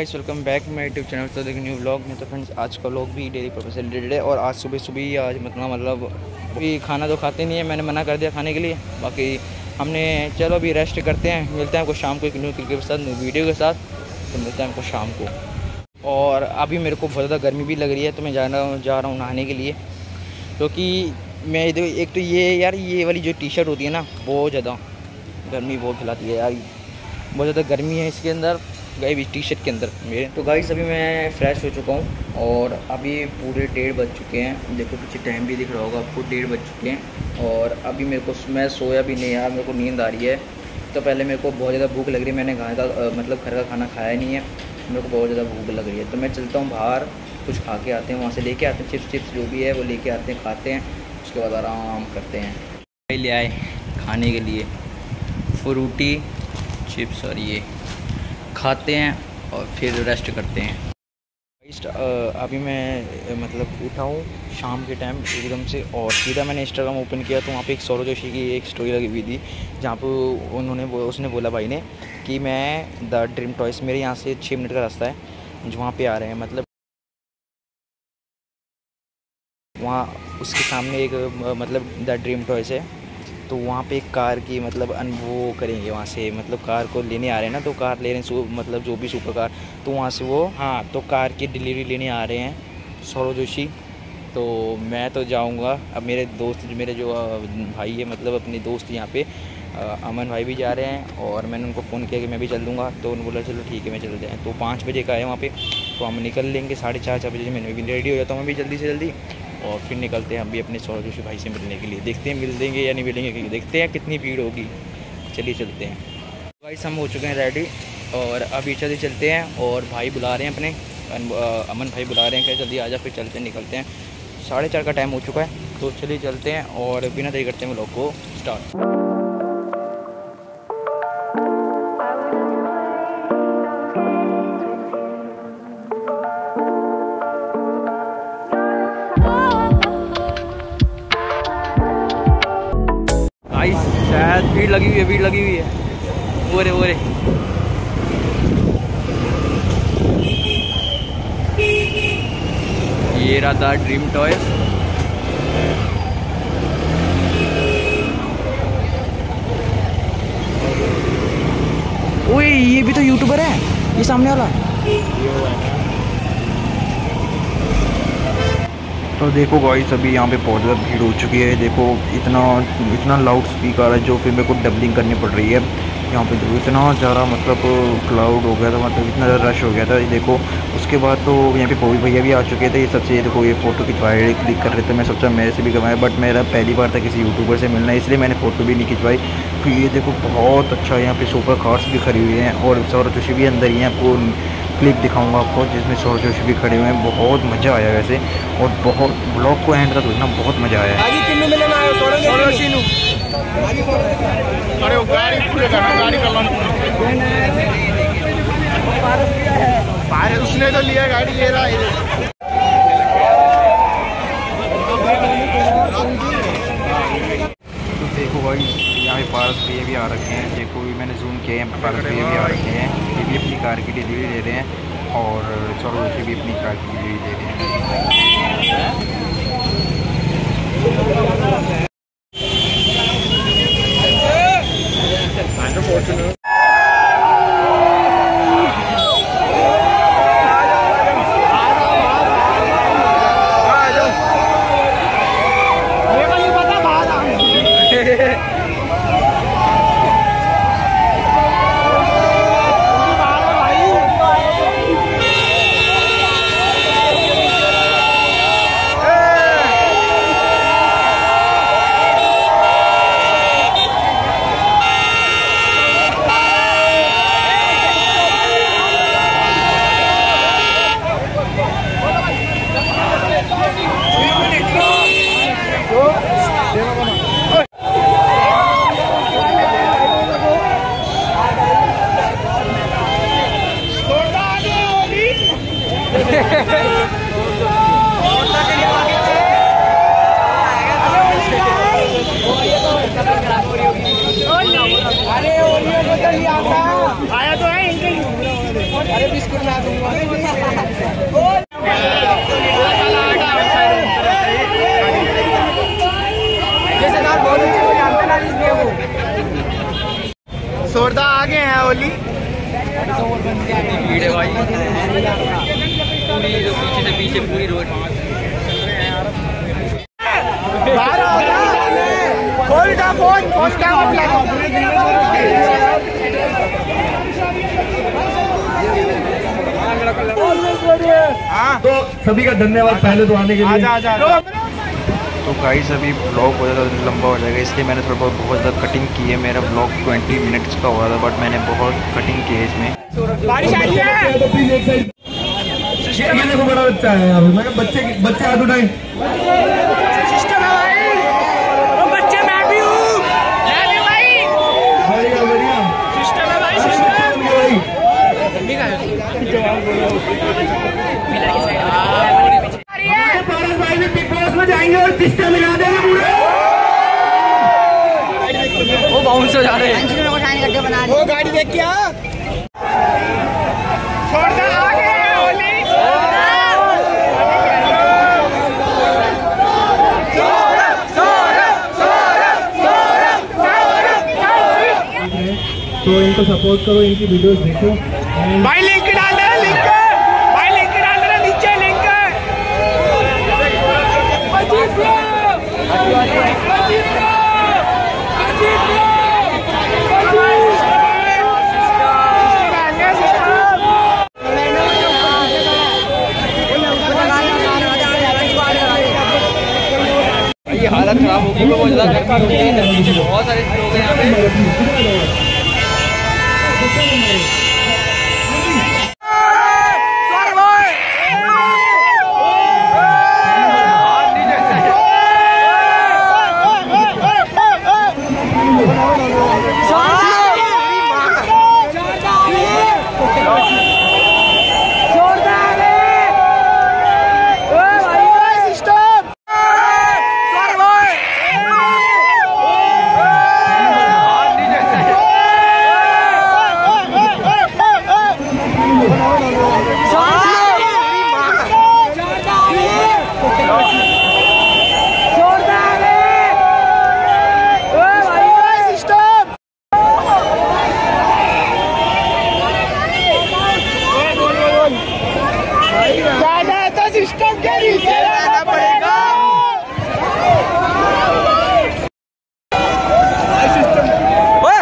Guys, welcome back my YouTube channel. तो देखिए new vlog में। तो फ्रेंड्स आज का व्लॉग भी डेली पर्पस से रिलेटेड है। और आज सुबह सुबह आज मतलब भी खाना तो खाते नहीं है, मैंने मना कर दिया खाने के लिए। बाकी हमने चलो अभी रेस्ट करते हैं, मिलते हैं हमको शाम को एक न्यू क्लिप के साथ, न्यू वीडियो के साथ। तो मिलते हैं हमको शाम को। और अभी मेरे को बहुत ज़्यादा गर्मी भी लग रही है, तो मैं जा रहा हूँ नहाने के लिए। क्योंकि मैं एक तो ये यार ये वाली जो टी शर्ट होती है ना, बहुत ज़्यादा गर्मी बहुत फैलाती है यार, बहुत ज़्यादा गर्मी है इसके अंदर गाइस, टी शर्ट के अंदर मेरे। तो गाइस अभी मैं फ़्रेश हो चुका हूँ और अभी पूरे 1:30 बज चुके हैं। देखो पीछे टाइम भी दिख रहा होगा आपको, 1:30 बज चुके हैं। और अभी मैं सोया भी नहीं यार, मेरे को नींद आ रही है। तो पहले मेरे को बहुत ज़्यादा भूख लग रही है, मैंने मतलब घर का खाना खाया नहीं है, मेरे को बहुत ज़्यादा भूख लग रही है। तो मैं चलता हूँ बाहर कुछ खा के आते हैं, वहाँ से लेके आते हैं चिप्स जो भी है वो लेके आते हैं, खाते हैं, उसके बाद आराम करते हैं। ले आए खाने के लिए फ्रूटी चिप्स और ये खाते हैं और फिर रेस्ट करते हैं। अभी मैं मतलब उठा हूँ शाम के टाइम एकदम से, और सीधा मैंने इंस्टाग्राम ओपन किया तो वहाँ पे एक सौरव जोशी की एक स्टोरी लगी हुई थी, जहाँ पर उसने बोला भाई ने कि मैं द ड्रीम टॉयस, मेरे यहाँ से 6 मिनट का रास्ता है, जो वहाँ पर आ रहे हैं, मतलब वहाँ उसके सामने एक मतलब द ड्रीम टॉयस है। तो वहाँ पे एक कार की मतलब वो करेंगे, वहाँ से मतलब कार को लेने आ रहे हैं ना, तो कार ले रहे हैं मतलब जो भी सुपर कार, तो वहाँ से वो हाँ तो कार की डिलीवरी लेने आ रहे हैं सौरव जोशी। तो मैं तो जाऊँगा, अब मेरे दोस्त मेरे जो भाई है मतलब अपने दोस्त यहाँ पे अमन भाई भी जा रहे हैं, और मैंने उनको फ़ोन किया कि मैं भी चल दूँगा। तो उन्होंने बोला चलो ठीक है मैं चल जाएँ। तो 5 बजे का है वहाँ पर, तो हम निकल लेंगे 4:30 मैंने भी रेडी हो जाता हूँ, मैं भी जल्दी से जल्दी, और फिर निकलते हैं हम भी अपने सौरव जोशी भाई से मिलने के लिए। देखते हैं मिल देंगे या नहीं मिलेंगे, देखते हैं कितनी भीड़ होगी। चलिए चलते हैं गाइस, हम हो चुके हैं रेडी और अभी जल्दी चलते हैं। और भाई बुला रहे हैं अपने अमन भाई बुला रहे हैं क्या जल्दी आ जा, फिर चलते हैं निकलते हैं। 4:30 का टाइम हो चुका है, तो चलिए चलते हैं और बिना देरी करते हैं व्लॉग को स्टार्ट। शायद भीड़ लगी हुई है। ओरे ये राधा ड्रीम टॉय। ओए ये भी तो यूट्यूबर है, ये सामने वाला। तो देखो गाइस अभी यहाँ पे बहुत ज़्यादा भीड़ हो चुकी है। देखो इतना लाउड स्पीकर है जो फिर मेरे को डबलिंग करनी पड़ रही है। यहाँ पे देखो इतना ज़्यादा मतलब क्लाउड हो गया था, मतलब इतना ज़्यादा रश हो गया था। ये देखो उसके बाद तो यहाँ पे पोवी भैया भी आ चुके थे, ये सबसे ये देखो ये फ़ोटो खिंचवाए क्लिक कर रहे थे। मैं सोचा मेरे से भी करवाया, बट मेरा पहली बार था किसी यूट्यूबर से मिलना, इसलिए मैंने फ़ोटो भी नहीं खिंचवाई। तो ये देखो बहुत अच्छा यहाँ पे सुपर कार्स भी खड़ी हुई हैं, और सौरव जोशी भी अंदर ही हैं। आपको क्लिप दिखाऊंगा आपको जिसमें सौरव जोशी भी खड़े हुए हैं। बहुत मज़ा आया वैसे, और बहुत ब्लॉग को एंड तक देखना, बहुत मज़ा आया। उसने तो लिया गाड़ी, ले रहा है देखो भाई। यहाँ पे पारस भैया भी आ रखे हैं, देखो भी मैंने जूम किया है, पारस भैया भी आ रखे हैं, ये भी अपनी कार की डिलीवरी ले रहे हैं, और सौरव जोशी भी अपनी कार की डिलीवरी ले रहे हैं। खुर्दा आ गए हैं ओली। भीड़ है भाई पीछे से पीछे पूरी रोड। खोल का फोन, फोन का तो सभी का धन्यवाद पहले तो आने के लिए। तो गाइस अभी ब्लॉग हो जाता है लंबा हो जाएगा, इसलिए मैंने थोड़ा बहुत ज़्यादा कटिंग की है। मेरा ब्लॉग 20 मिनट्स का हो रहा था बट मैंने बहुत कटिंग की है इसमें। बारिश आई है ये देखो, बड़ा बच्चा है यहाँ पे। मैं बच्चे बच्चे हाथ उठाए और सिस्टम मिला देंगे पूरे। वो बाउंस हो जा रहे हैं। वो गाड़ी देख क्या तो इनको सपोर्ट करो, इनकी वीडियोस देखो भाई। लिंक डाल दे, लिंक भाई, लिंक डाल दे नीचे, लिंक ये हालत खराब होगी। बहुत सारे लोग हैं यहाँ पे।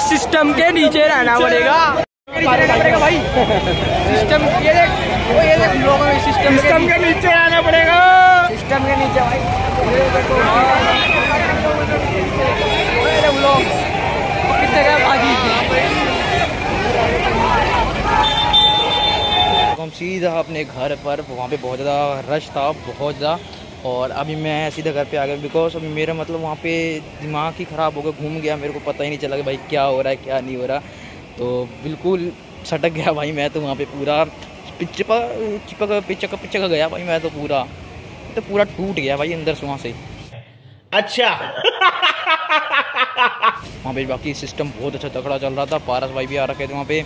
सिस्टम के नीचे रहना पड़ेगा भाई। सिस्टम ये देख, वो ये देख लोगों में सिस्टम के नीचे आना पड़ेगा। सिस्टम के नीचे भाई लोग कितने का भाजी। हम सीधा अपने घर पर, वहाँ पे बहुत ज़्यादा रश था, बहुत ज़्यादा। और अभी मैं सीधा घर पे आ गया बिकॉज अभी मेरा मतलब वहाँ पे दिमाग ही ख़राब हो गया, घूम गया, मेरे को पता ही नहीं चला कि भाई क्या हो रहा है क्या नहीं हो रहा। तो बिल्कुल सटक गया भाई मैं तो वहाँ पे, पूरा पिचका गया भाई मैं तो, पूरा टूट गया भाई अंदर से वहाँ से। अच्छा वहाँ पे बाकी सिस्टम बहुत अच्छा तगड़ा चल रहा था। पारस भाई भी आ रखे थे वहाँ पे।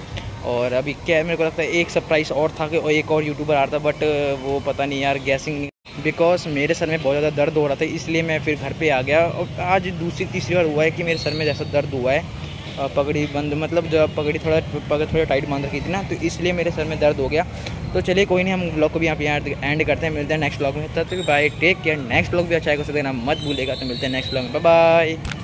और अभी क्या मेरे को लगता है एक सरप्राइज़ और था कि एक और यूट्यूबर आ रहा था बट वो पता नहीं यार गैसिंग, बिकॉज मेरे सर में बहुत ज़्यादा दर्द हो रहा था इसलिए मैं फिर घर पे आ गया। और आज दूसरी तीसरी बार हुआ है कि मेरे सर में जैसा दर्द हुआ है। पगड़ी बंद मतलब जब पगड़ी थोड़ा टाइट बांध रखी थी ना, तो इसलिए मेरे सर में दर्द हो गया। तो चलिए कोई नहीं, हम ब्लॉग को भी यहाँ पे एंड करते हैं। मिलते हैं नेक्स्ट ब्लॉग में, तब तक bye, take care. Next blog भी अच्छा है, उसको देना मत भूलेगा। तो मिलते हैं नेक्स्ट ब्लॉग में, बाय।